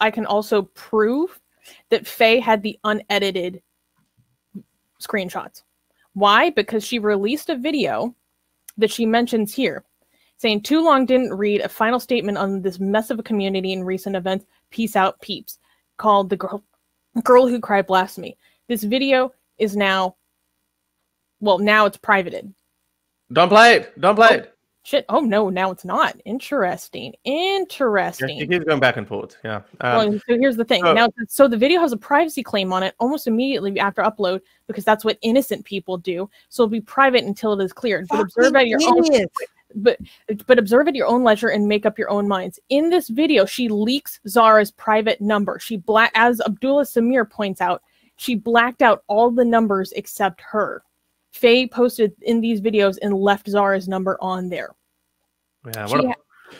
I can also prove that Faye had the unedited screenshots. Why? Because she released a video that she mentions here saying, "Too long didn't read a final statement on this mess of a community in recent events. Peace out, peeps," called "The Girl Who Cried Blasphemy." This video is now, well, now it's privated. Don't play it. Don't play it. Shit. Oh, no, now it's not. Interesting. Interesting. Yeah, it keeps going back and forth. Yeah. Well, so here's the thing. So the video has a privacy claim on it almost immediately after upload because that's what innocent people do. So it'll be private until it is cleared. But observe at your own, but observe at your own leisure and make up your own minds. In this video, she leaks Zara's private number. As Abdullah Samir points out, she blacked out all the numbers except her. Faye posted in these videos and left Zara's number on there. Yeah,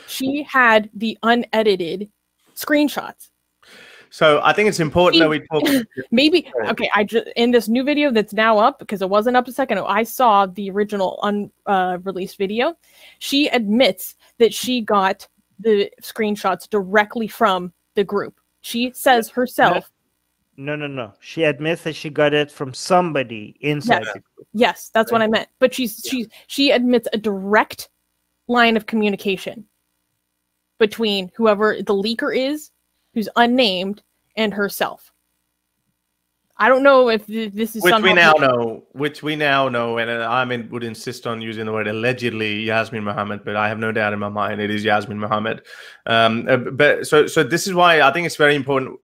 she had the unedited screenshots. So I think it's important that we talk. Maybe, okay, in this new video that's now up, because it wasn't up a second ago, I saw the original unreleased video. She admits that she got the screenshots directly from the group. She says herself. No. She admits that she got it from somebody inside the group. Yes, that's what I meant. But she admits a direct line of communication between whoever the leaker is, who's unnamed, and herself. I don't know if this is something which we now know, and Armin would insist on using the word allegedly Yasmine Mohammed, but I have no doubt in my mind it is Yasmine Mohammed. So this is why I think it's very important.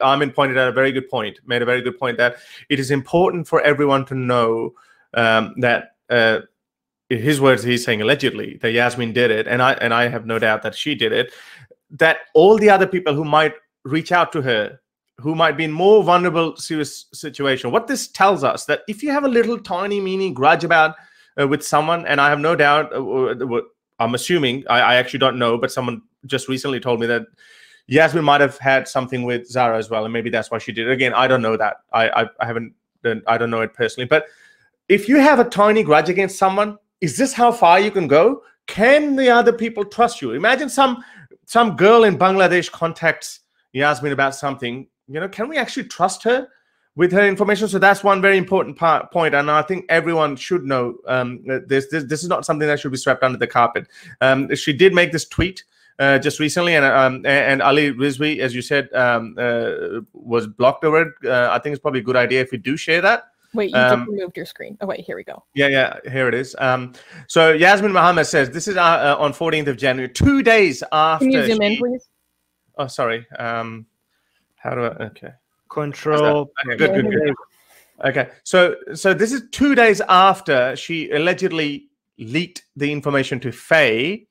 Armin pointed out a very good point, made a very good point that it is important for everyone to know that. In his words, he's saying allegedly that Yasmine did it, and I have no doubt that she did it. That all the other people who might reach out to her, who might be in more vulnerable, serious situation. What this tells us that if you have a little tiny, meaning grudge about with someone, and I have no doubt, I'm assuming, I actually don't know, but someone just recently told me that Yasmine might have had something with Zara as well, and maybe that's why she did it. Again, I don't know that. I haven't, I don't know it personally. But if you have a tiny grudge against someone, is this how far you can go? Can the other people trust you? Imagine some girl in Bangladesh contacts Yasmine about something. You know, can we actually trust her with her information? So that's one very important point, and I think everyone should know this is not something that should be swept under the carpet. She did make this tweet just recently, and Ali Rizvi, as you said, was blocked over it. I think it's probably a good idea if we do share that. Wait, you just removed your screen. Oh, wait, here we go. Yeah, here it is. So Yasmine Mohammed says, this is on 14th of January, 2 days after. Can you zoom in, please? Oh, sorry. How do I? Okay. Control. Okay, good. Okay. So this is 2 days after she allegedly leaked the information to Faye.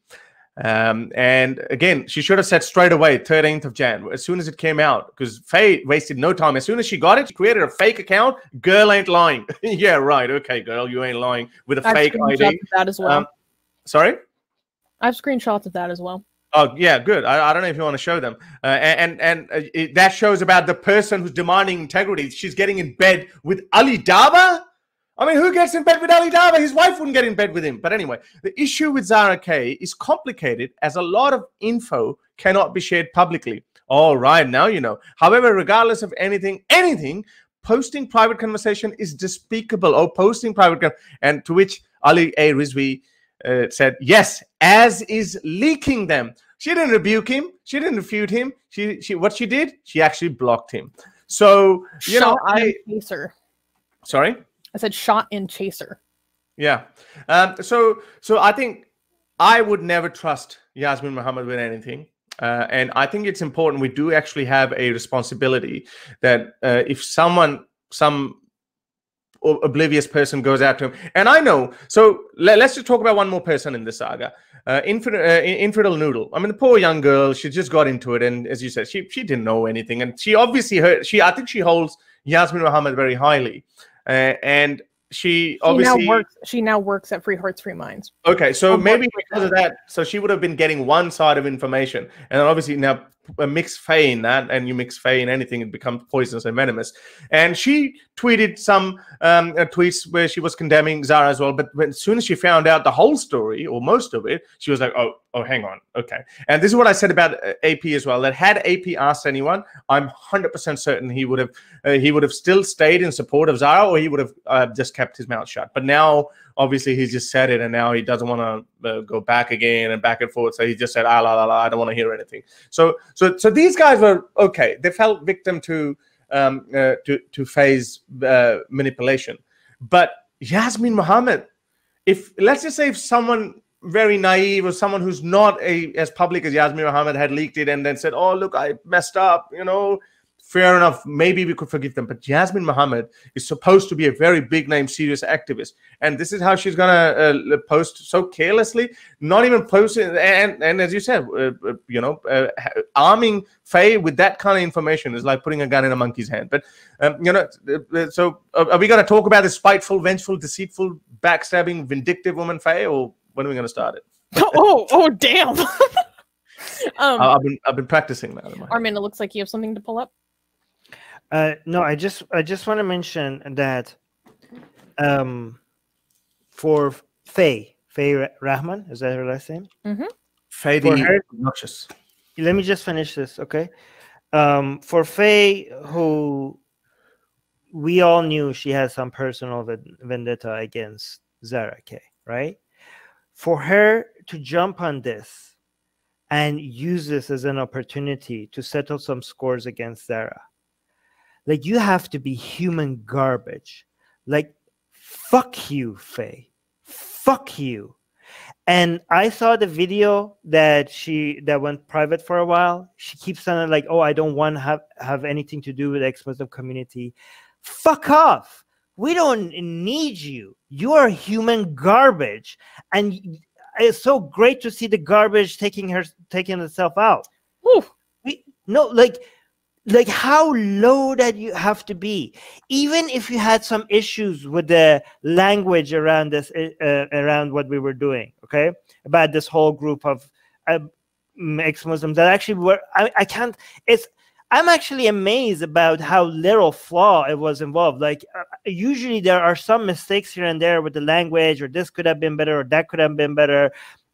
And again, she should have said straight away, 13th of Jan, as soon as it came out, because Faye wasted no time. As soon as she got it, she created a fake account. Girl ain't lying. Yeah, right. Okay, girl, you ain't lying with a fake ID. That as well. Sorry? I have screenshots of that as well. Oh, yeah, good. I don't know if you want to show them. That shows about the person who's demanding integrity. She's getting in bed with Ali Daba. I mean, who gets in bed with Ali Dawah? His wife wouldn't get in bed with him. But anyway, the issue with Zara Kay is complicated as a lot of info cannot be shared publicly. All right, now you know. However, regardless of anything, posting private conversation is despicable. Oh, posting private. And to which Ali A. Rizvi said, yes, as is leaking them. She didn't rebuke him. She didn't refute him. What she did, she actually blocked him. So, you know, Sorry? I said shot and chaser. Yeah. So I think I would never trust Yasmine Mohammed with anything. And I think it's important we do actually have a responsibility that if someone, some oblivious person goes out to him, and I know, so let's just talk about one more person in this saga, Infidel Noodle. I mean, the poor young girl, she just got into it. And as you said, she didn't know anything. And she obviously, I think she holds Yasmine Mohammed very highly. And she obviously now works at Free Hearts, Free Minds. Okay, so maybe because of that, so she would have been getting one side of information, and obviously now mix Faye in that, and you mix Faye in anything, it becomes poisonous and venomous. And she tweeted some tweets where she was condemning Zara as well. But when, as soon as she found out the whole story or most of it, she was like, oh, hang on, okay. And this is what I said about AP as well. That had AP asked anyone, I'm 100% certain he would have still stayed in support of Zara, or he would have just kept his mouth shut. But now, obviously, he's just said it, and now he doesn't want to go back again and back and forth. So he just said, ah, la, la, la, I don't want to hear anything. So these guys were okay. They fell victim to Faye's manipulation. But Yasmine Mohammed, if let's just say if someone very naive or someone who's not as public as Yasmine Mohammed had leaked it and then said, oh, look, I messed up, you know, fair enough, maybe we could forgive them. But Yasmine Mohammed is supposed to be a very big name, serious activist, and this is how she's gonna post so carelessly, not even posting, and as you said, you know, arming Faye with that kind of information is like putting a gun in a monkey's hand. But you know, so are we gonna talk about this spiteful, vengeful, deceitful, backstabbing, vindictive woman Faye, or when are we gonna start it? oh damn! I've been practicing that in my head. Armin, it looks like you have something to pull up. No, I just want to mention that for Faye Rahman, is that her last name? Mm-hmm. Faye obnoxious. Let me just finish this, okay? For Faye, who we all knew she has some personal vendetta against Zara Kay, right? For her to jump on this and use this as an opportunity to settle some scores against Zara. Like, you have to be human garbage. Like, fuck you, Faye. Fuck you. And I saw the video that that went private for a while. She keeps sounding like, oh, I don't want to have anything to do with the ex-Muslim community. Fuck off. We don't need you. You are human garbage. And it's so great to see the garbage taking itself out. Ooh. Like how low that you have to be. Even if you had some issues with the language around this, around what we were doing, okay, about this whole group of ex-Muslims that actually were, I can't. I'm actually amazed about how little flaw it was involved. Like usually there are some mistakes here and there with the language, or this could have been better, or that could have been better.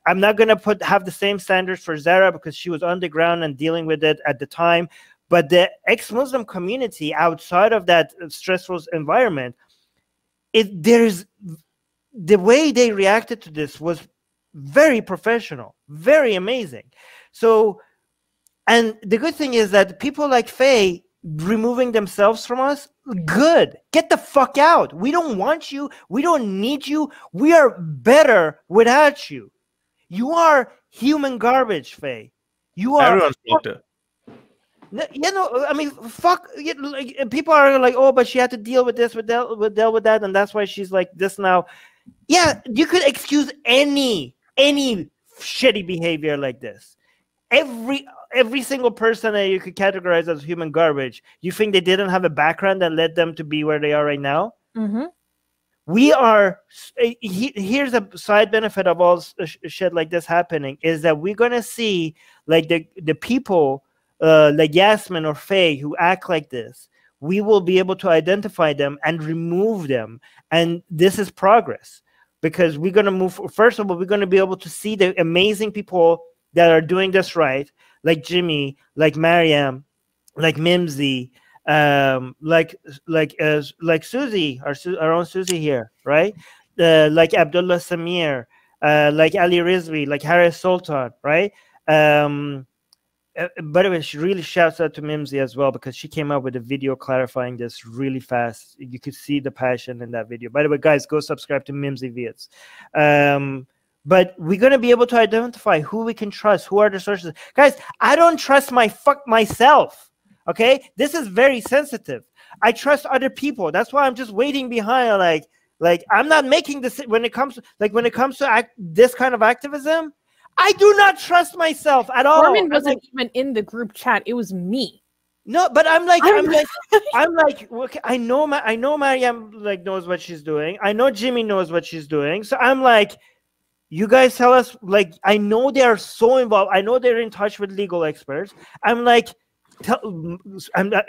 I'm not gonna have the same standards for Zara because she was on the ground and dealing with it at the time. But the ex-Muslim community outside of that stressful environment, the way they reacted to this was very professional, very amazing. So, and the good thing is that people like Faye removing themselves from us, good. Get the fuck out. We don't want you. We don't need you. We are better without you. You are human garbage, Faye. You are. Everyone's doctor. You know, I mean, fuck. You know, like, people are like, "Oh, but she had to deal with this, deal with that, and that's why she's like this now." Yeah, you could excuse any shitty behavior like this. Every single person that you could categorize as human garbage. You think they didn't have a background that led them to be where they are right now? Mm-hmm. We are. Here's a side benefit of all shit like this happening is that we're gonna see like the people. Like Yasmine or Faye who act like this, we will be able to identify them and remove them. And this is progress because we're going to move. First of all, we're going to be able to see the amazing people that are doing this right, like Jimmy, like Mariam, like Mimsy, like Susie, our own Susie here, right? Like Abdullah Samir, like Ali Rizvi, like Harris Sultan, right? By the way, she really shouts out to Mimsy as well because she came up with a video clarifying this really fast. You could see the passion in that video. By the way, guys, go subscribe to Mimsy Vietz. But we're going to be able to identify who we can trust, who are the sources. Guys, I don't trust myself, okay? This is very sensitive. I trust other people. That's why I'm just waiting behind. Like I'm not making this when it comes to this kind of activism. I do not trust myself at all. Norman wasn't even in the group chat. It was me. No, but I'm like, okay, I know Mariam knows what she's doing. I know Jimmy knows what she's doing. So I'm like, You guys tell us, like, I know they are so involved. I know they're in touch with legal experts. I'm like,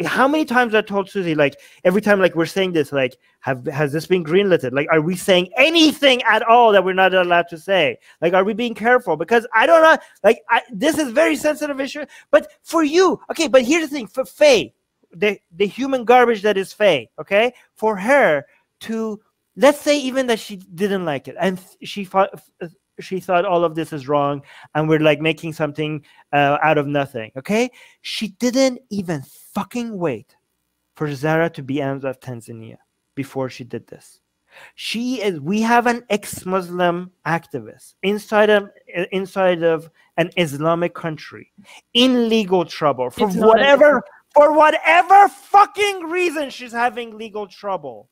how many times I told Susie, like, every time, like, we're saying this, like, has this been greenlit? Like, are we saying anything at all that we're not allowed to say? Like, are we being careful? Because I don't know, like, this is very sensitive issue. But for you, okay, but here's the thing, for Faye, the human garbage that is Faye, okay, for her to, let's say even that she didn't like it and she thought all of this is wrong and we're like making something out of nothing, okay? She didn't even fucking wait for Zara to be out of Tanzania before she did this. We have an ex-Muslim activist inside of an Islamic country in legal trouble for whatever fucking reason she's having legal trouble.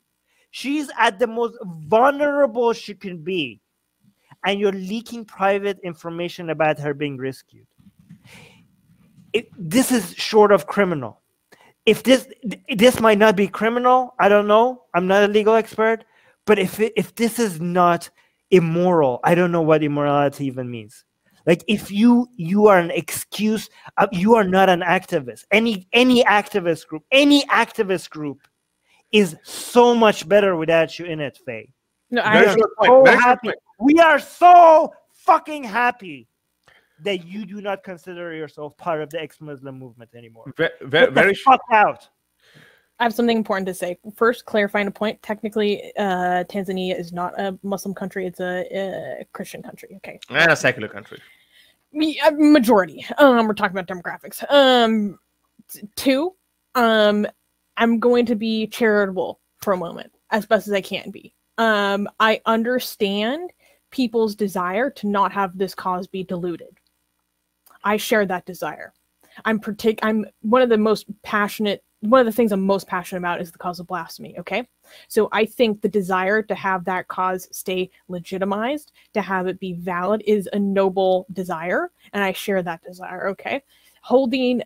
She's at the most vulnerable she can be. And you're leaking private information about her being rescued. This is short of criminal. If this might not be criminal, I don't know. I'm not a legal expert. But if this is not immoral, I don't know what immorality even means. Like, if you are an excuse, you are not an activist. Any activist group is so much better without you in it, Faye. No, I am so happy. We are so fucking happy that you do not consider yourself part of the ex-Muslim movement anymore. Very fuck out. I have something important to say. First, clarifying a point. Technically, Tanzania is not a Muslim country. It's a Christian country. Okay. And a secular country. Majority. We're talking about demographics. Two, I'm going to be charitable for a moment, as best as I can be. I understand people's desire to not have this cause be diluted. I share that desire. I'm one of the things I'm most passionate about is the cause of blasphemy, okay? So I think the desire to have that cause stay legitimized, to have it be valid, is a noble desire, and I share that desire, okay? Holding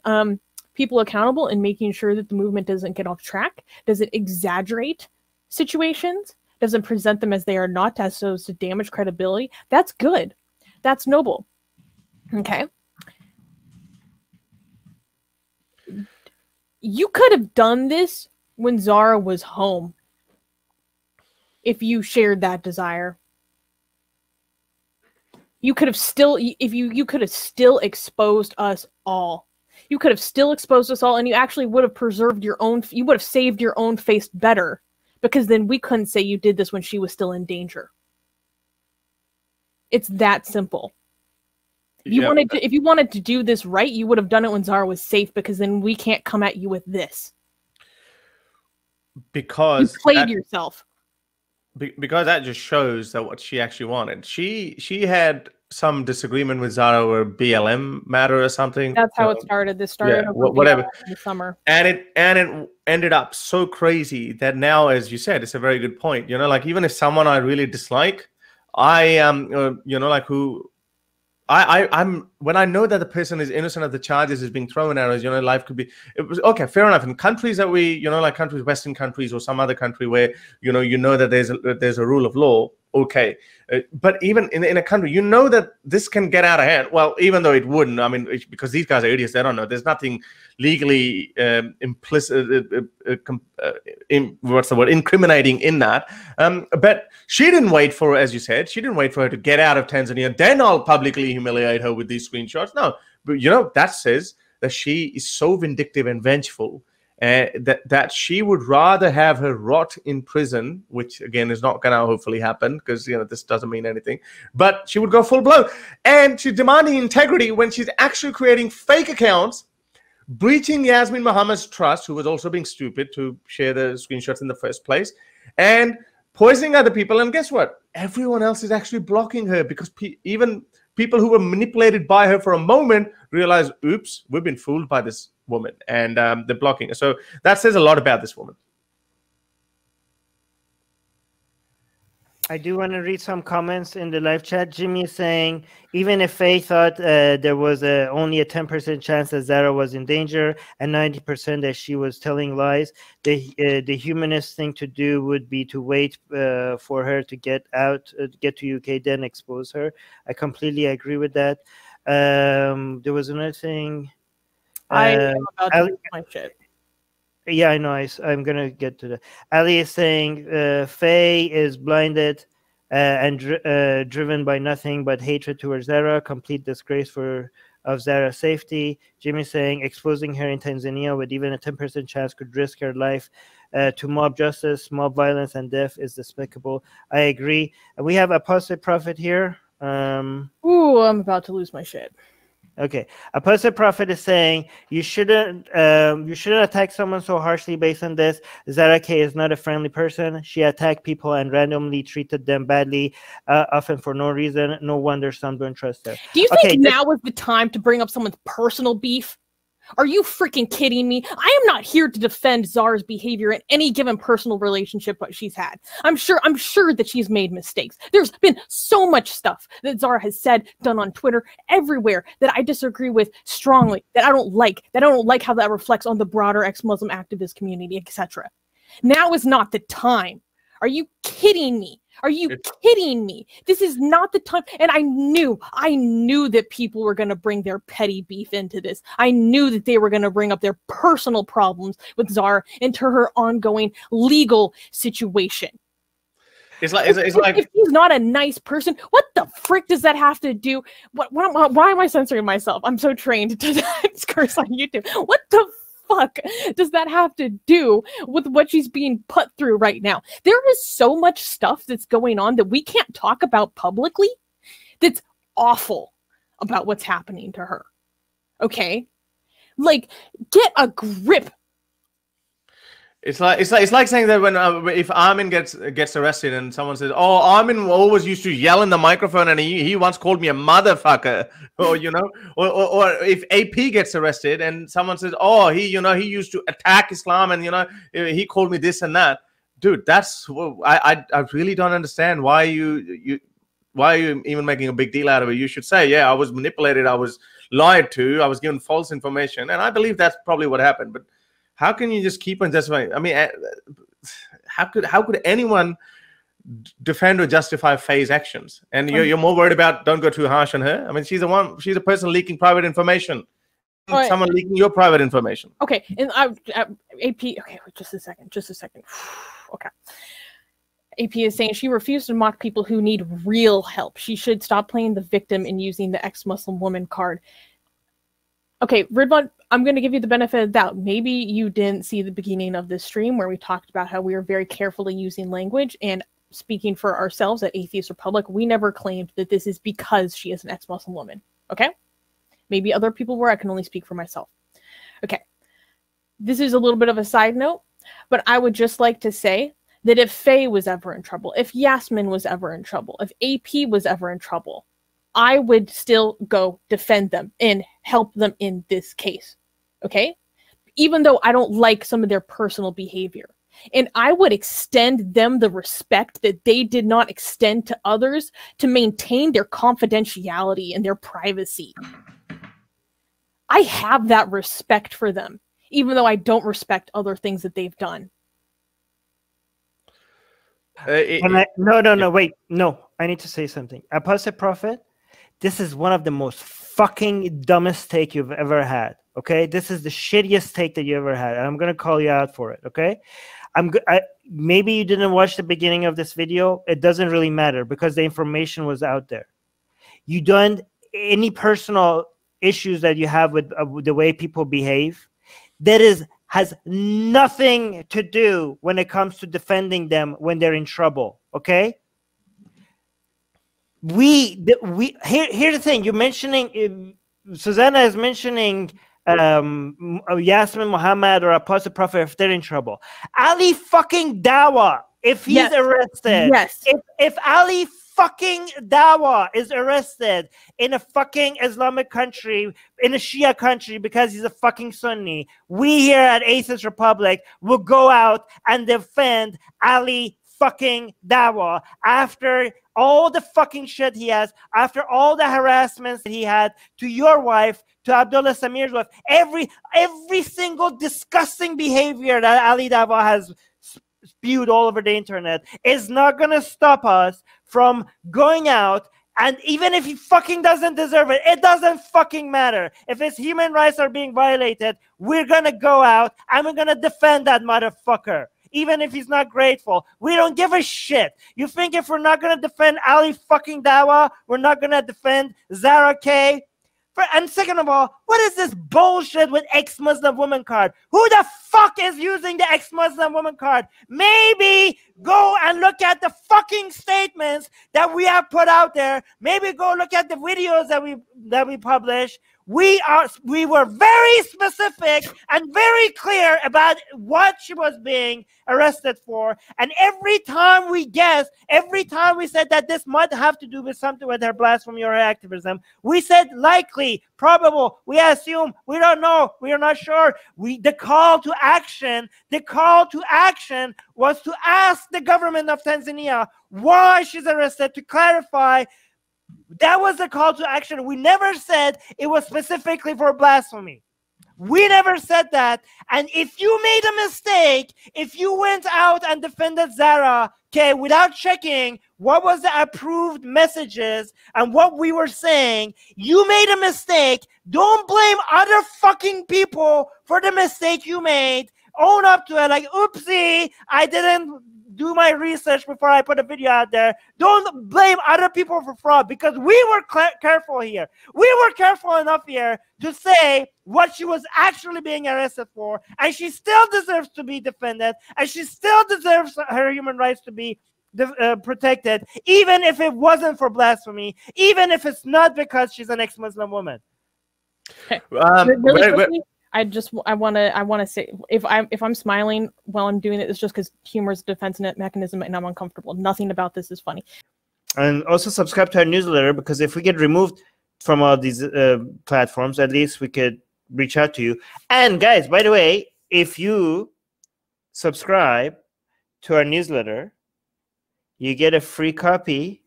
people accountable and making sure that the movement doesn't get off track, doesn't exaggerate situations, doesn't present them as they are not, as so as to damage credibility. That's good. That's noble. Okay. You could have done this when Zara was home, if you shared that desire. You could have still, you could have still exposed us all. You could have still exposed us all, and you actually would have preserved your own, you would have saved your own face better, because then we couldn't say you did this when she was still in danger. It's that simple. If you wanted to do this right, you would have done it when Zara was safe, because then we can't come at you with this. Because you played yourself. Because that just shows that what she actually wanted. She had some disagreement with Zara over BLM matter or something. That's how it started. This started over whatever in the summer, and it ended up so crazy that now, as you said, it's a very good point. You know, like, even if someone I really dislike, when I know that the person is innocent of the charges is being thrown at us, you know, life could be, okay, fair enough. In countries that we, you know, like countries, Western countries or some other country where, you know that there's a rule of law, okay. But even in a country, you know that this can get out of hand. Well, even though it wouldn't, I mean, because these guys are idiots, they don't know. There's nothing legally incriminating in that. But she didn't wait for, as you said, she didn't wait for her to get out of Tanzania. Then I'll publicly humiliate her with these screenshots. No, but you know, that says that she is so vindictive and vengeful that she would rather have her rot in prison, which again is not going to hopefully happen, because this doesn't mean anything, but she would go full blown, and she's demanding integrity when she's actually creating fake accounts, breaching Yasmine Mohammed's trust, who was also being stupid to share the screenshots in the first place, and poisoning other people. And guess what? Everyone else is actually blocking her, because even people who were manipulated by her for a moment realize, oops, we've been fooled by this woman, and they're blocking her. So that says a lot about this woman. I do want to read some comments in the live chat. Jimmy is saying, even if Faye thought there was only a 10% chance that Zara was in danger and 90% that she was telling lies, the humanist thing to do would be to wait for her to get out, get to UK, then expose her. I completely agree with that. There was another thing. I know about my shit. Yeah, I know. I'm going to get to that. Ali is saying Faye is blinded and driven by nothing but hatred towards Zara, complete disgrace of Zara's safety. Jimmy saying exposing her in Tanzania with even a 10% chance could risk her life to mob justice, mob violence, and death is despicable. I agree. We have Apostle Prophet here. Ooh, I'm about to lose my shit. Okay, Apostle Prophet is saying you shouldn't attack someone so harshly based on this. Zara Kay is not a friendly person. She attacked people and randomly treated them badly, often for no reason. No wonder some don't trust her. Do you think now is the time to bring up someone's personal beef? Are you freaking kidding me? I am not here to defend Zara's behavior in any given personal relationship that she's had. I'm sure that she's made mistakes. There's been so much stuff that Zara has said, done on Twitter, everywhere, that I disagree with strongly, that I don't like, how that reflects on the broader ex-Muslim activist community, etc. Now is not the time. Are you kidding me? Are you kidding me? This is not the time. And I knew that people were going to bring their petty beef into this. I knew that they were going to bring up their personal problems with Zara into her ongoing legal situation. It's like if he's not a nice person, what the frick does that have to do? Why am I censoring myself? I'm so trained to curse on YouTube. What the fuck does that have to do with what she's being put through right now? There is so much stuff that's going on that we can't talk about publicly that's awful about what's happening to her. Okay? Like, get a grip. It's like saying that when if Armin gets arrested and someone says, "Oh, Armin always used to yell in the microphone and he once called me a motherfucker," or you know, or if AP gets arrested and someone says, "Oh, he used to attack Islam and he called me this and that," dude, that's I really don't understand why you even making a big deal out of it. You should say, "Yeah, I was manipulated, I was lied to, I was given false information," and I believe that's probably what happened, but. How can you just keep on justifying? I mean, how could anyone defend or justify Faye's actions? And you're more worried about don't go too harsh on her. I mean, she's a person leaking private information. Right. Someone leaking your private information. Okay, and AP. Okay, wait, just a second. Okay. AP is saying she refused to mock people who need real help. She should stop playing the victim and using the ex-Muslim woman card. Okay, Ridwan, I'm going to give you the benefit of the doubt. Maybe you didn't see the beginning of this stream where we talked about how we were very carefully using language, and speaking for ourselves at Atheist Republic, we never claimed that this is because she is an ex-Muslim woman, okay? Maybe other people were. I can only speak for myself. Okay, this is a little bit of a side note, but I would just like to say that if Faye was ever in trouble, if Yasmine was ever in trouble, if AP was ever in trouble, I would still go defend them and help them in this case, okay? Even though I don't like some of their personal behavior. And I would extend them the respect that they did not extend to others to maintain their confidentiality and their privacy. I have that respect for them, even though I don't respect other things that they've done. No, I need to say something. Apostle Prophet, this is one of the most fucking dumbest take you've ever had, okay? This is the shittiest take that you ever had, and I'm going to call you out for it, okay? Maybe you didn't watch the beginning of this video. It doesn't really matter because the information was out there. You don't any personal issues that you have with the way people behave. That has nothing to do when it comes to defending them when they're in trouble, okay? Here's the thing. You're mentioning Susanna is mentioning Yasmine Mohammed or Apostle Prophet if they're in trouble. Ali fucking Dawah, if he's arrested, if Ali fucking Dawah is arrested in a fucking Islamic country, in a Shia country, because he's a fucking Sunni, we here at Atheist Republic will go out and defend Ali fucking Dawah, after all the fucking shit he has, after all the harassments that he had to your wife, to Abdullah Samir's wife, every single disgusting behavior that Ali Dawah has spewed all over the internet is not going to stop us from going out. And even if he fucking doesn't deserve it, it doesn't fucking matter. If his human rights are being violated, we're going to go out and we're going to defend that motherfucker. Even if he's not grateful, we don't give a shit. You think if we're not going to defend Ali fucking Dawah, we're not going to defend Zara Kay? And second of all, what is this bullshit with ex-Muslim woman card? Who the fuck is using the ex-Muslim woman card? Maybe go and look at the fucking statements that we have put out there. Maybe go look at the videos that we publish. We were very specific and very clear about what she was being arrested for. And every time we guessed, every time we said that this might have to do with something with her blasphemy or her activism, we said likely, probable, we assume, we don't know, we are not sure. The call to action was to ask the government of Tanzania why she's arrested, to clarify. That was the call to action. We never said it was specifically for blasphemy. We never said that. And if you made a mistake, if you went out and defended Zara Kay without checking what was the approved messages and what we were saying, you made a mistake. Don't blame other fucking people for the mistake you made. Own up to it. Like, oopsie, I didn't do my research before I put a video out there. Don't blame other people for fraud, because we were careful here. We were careful enough here to say what she was actually being arrested for, and she still deserves to be defended, and she still deserves her human rights to be protected, even if it wasn't for blasphemy, even if it's not because she's an ex-Muslim woman. Okay. I want to say, if I'm smiling while I'm doing it, it's just because humor is a defense mechanism, and I'm uncomfortable. Nothing about this is funny. And also subscribe to our newsletter, because if we get removed from all these platforms, at least we could reach out to you. And guys, by the way, if you subscribe to our newsletter, you get a free copy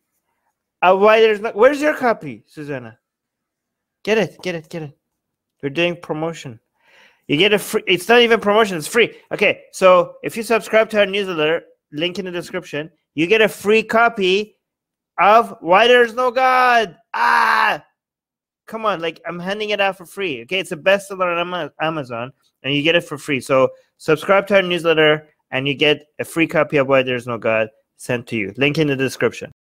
of Why There's No. Where's your copy, Susanna? Get it. We're doing promotion. You get a free, it's not even promotion, it's free. Okay, so if you subscribe to our newsletter, link in the description, you get a free copy of Why There's No God. Ah, come on, like, I'm handing it out for free. Okay, it's a bestseller on Amazon, and you get it for free. So subscribe to our newsletter, and you get a free copy of Why There's No God sent to you. Link in the description.